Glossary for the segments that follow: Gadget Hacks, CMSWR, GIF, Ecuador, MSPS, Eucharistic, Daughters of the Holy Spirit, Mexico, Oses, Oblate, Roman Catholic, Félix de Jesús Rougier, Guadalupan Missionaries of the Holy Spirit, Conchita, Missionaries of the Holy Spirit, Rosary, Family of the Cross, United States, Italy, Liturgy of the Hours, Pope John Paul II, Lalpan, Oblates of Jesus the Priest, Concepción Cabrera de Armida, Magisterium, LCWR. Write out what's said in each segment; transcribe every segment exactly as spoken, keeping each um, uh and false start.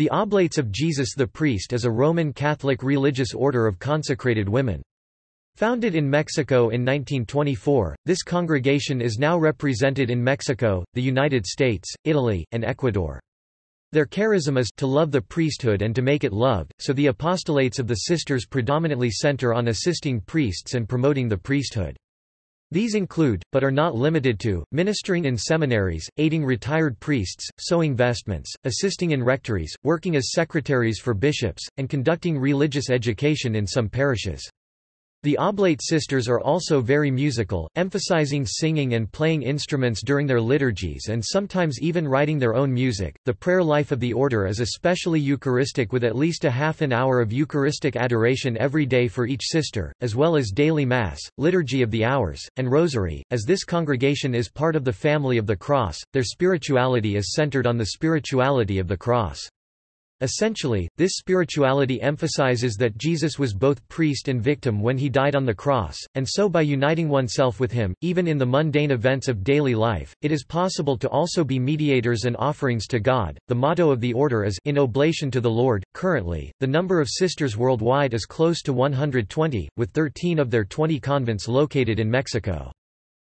The Oblates of Jesus the Priest is a Roman Catholic religious order of consecrated women. Founded in Mexico in nineteen twenty-four, this congregation is now represented in Mexico, the United States, Italy, and Ecuador. Their charism is to love the priesthood and to make it loved, so the apostolates of the sisters predominantly center on assisting priests and promoting the priesthood. These include, but are not limited to, ministering in seminaries, aiding retired priests, sewing vestments, assisting in rectories, working as secretaries for bishops, and conducting religious education in some parishes. The Oblate sisters are also very musical, emphasizing singing and playing instruments during their liturgies and sometimes even writing their own music. The prayer life of the order is especially Eucharistic, with at least a half an hour of Eucharistic adoration every day for each sister, as well as daily Mass, Liturgy of the Hours, and Rosary. As this congregation is part of the Family of the Cross, their spirituality is centered on the spirituality of the Cross. Essentially, this spirituality emphasizes that Jesus was both priest and victim when he died on the cross, and so by uniting oneself with him, even in the mundane events of daily life, it is possible to also be mediators and offerings to God. The motto of the order is "In Oblation to the Lord." Currently, the number of sisters worldwide is close to one hundred twenty, with thirteen of their twenty convents located in Mexico.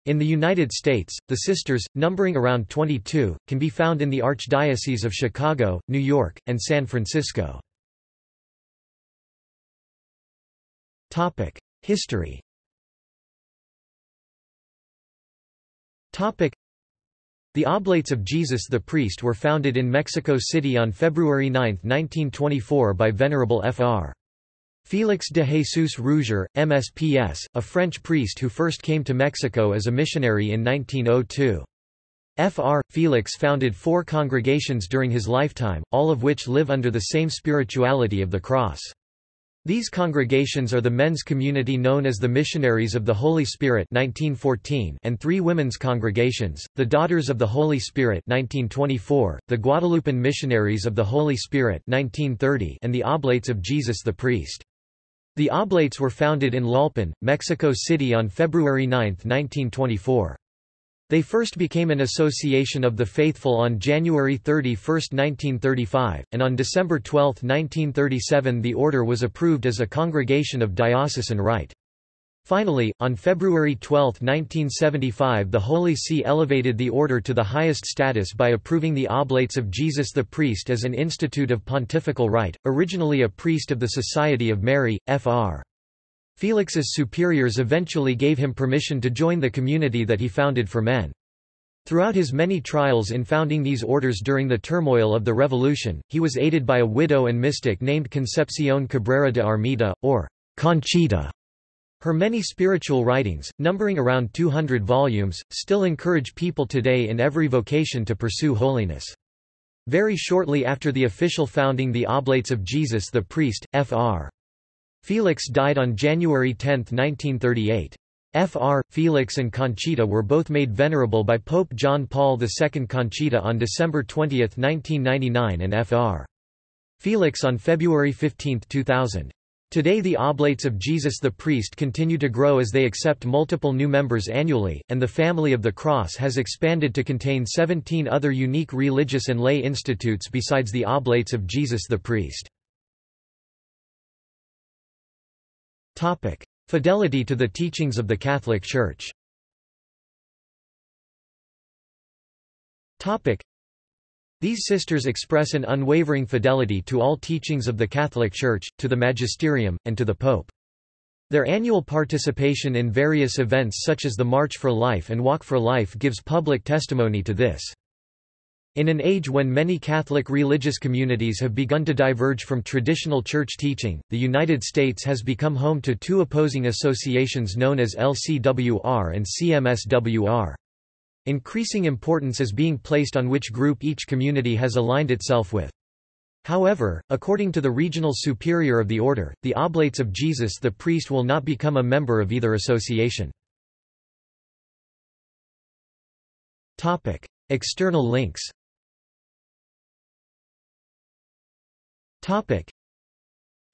In the United States, the sisters, numbering around twenty-two, can be found in the Archdiocese of Chicago, New York, and San Francisco. Topic: History. Topic: The Oblates of Jesus the Priest were founded in Mexico City on February ninth, nineteen twenty-four by Venerable Fr. Félix de Jesús Rougier, M S P S, a French priest who first came to Mexico as a missionary in nineteen oh two. Fr. Félix founded four congregations during his lifetime, all of which live under the same spirituality of the cross. These congregations are the men's community known as the Missionaries of the Holy Spirit nineteen fourteen and three women's congregations, the Daughters of the Holy Spirit nineteen twenty-four, the Guadalupan Missionaries of the Holy Spirit nineteen thirty and the Oblates of Jesus the Priest. The Oblates were founded in Lalpan, Mexico City on February ninth, nineteen twenty-four. They first became an association of the faithful on January thirty-first, nineteen thirty-five, and on December twelfth, nineteen thirty-seven the order was approved as a congregation of diocesan rite. Finally, on February twelfth, nineteen seventy-five the Holy See elevated the order to the highest status by approving the Oblates of Jesus the Priest as an institute of pontifical rite. Originally a priest of the Society of Mary, Fr. Felix's superiors eventually gave him permission to join the community that he founded for men. Throughout his many trials in founding these orders during the turmoil of the Revolution, he was aided by a widow and mystic named Concepción Cabrera de Armida, or Conchita. Her many spiritual writings, numbering around two hundred volumes, still encourage people today in every vocation to pursue holiness. Very shortly after the official founding the Oblates of Jesus the Priest, Fr. Félix died on January tenth, nineteen thirty-eight. Fr. Félix and Conchita were both made venerable by Pope John Paul the Second. Conchita on December twentieth, nineteen ninety-nine and Fr. Félix on February fifteenth, two thousand. Today the Oblates of Jesus the Priest continue to grow as they accept multiple new members annually, and the Family of the Cross has expanded to contain seventeen other unique religious and lay institutes besides the Oblates of Jesus the Priest. Topic: Fidelity to the teachings of the Catholic Church. Topic: These sisters express an unwavering fidelity to all teachings of the Catholic Church, to the Magisterium, and to the Pope. Their annual participation in various events such as the March for Life and Walk for Life gives public testimony to this. In an age when many Catholic religious communities have begun to diverge from traditional church teaching, the United States has become home to two opposing associations known as L C W R and C M S W R. Increasing importance is being placed on which group each community has aligned itself with. However, according to the regional superior of the order, the Oblates of Jesus the Priest will not become a member of either association. Topic: External links.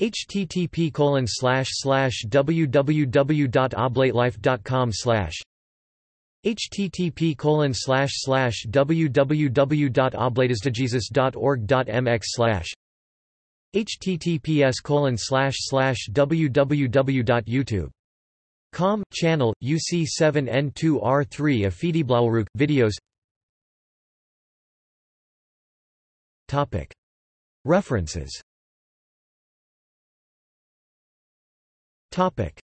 H T T P colon slash slash www dot oblatelife dot com slash H T T P colon slash slash w w w dot oblates de jesus dot org dot m x slash H T T P S colon slash slash w w w dot youtube dot com channel U C seven N two R three Afidiblawaruk videos. Topic References. Topic